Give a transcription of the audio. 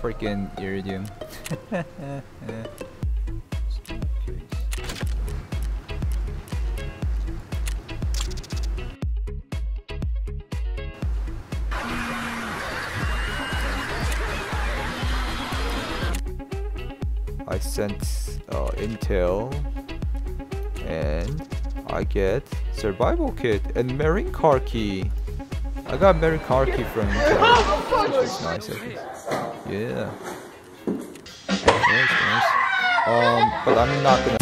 Freaking iridium. I sent intel, and I get survival kit and Mary Carkey. I got Mary Carkey from intel. That's nice, I think. Yeah. Nice. But I'm not gonna.